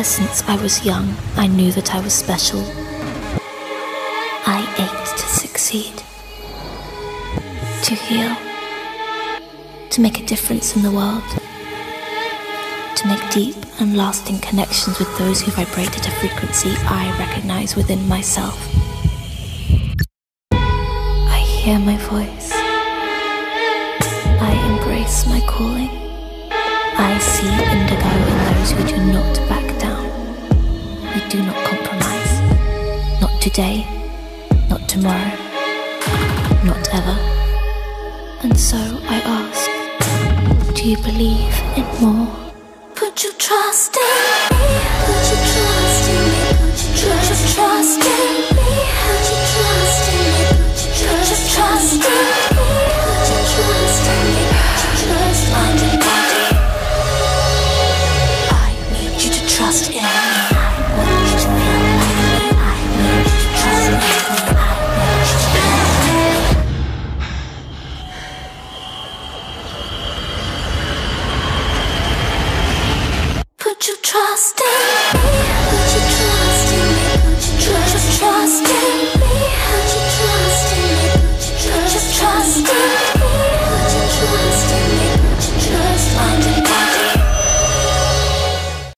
Ever since I was young, I knew that I was special. I ached to succeed, to heal, to make a difference in the world, to make deep and lasting connections with those who vibrate at a frequency I recognize within myself. I hear my voice. I embrace my calling. I see indigo in those who do not back down. We do not compromise. Not today, not tomorrow, not ever. And so I ask, do you believe in more? Put your trust in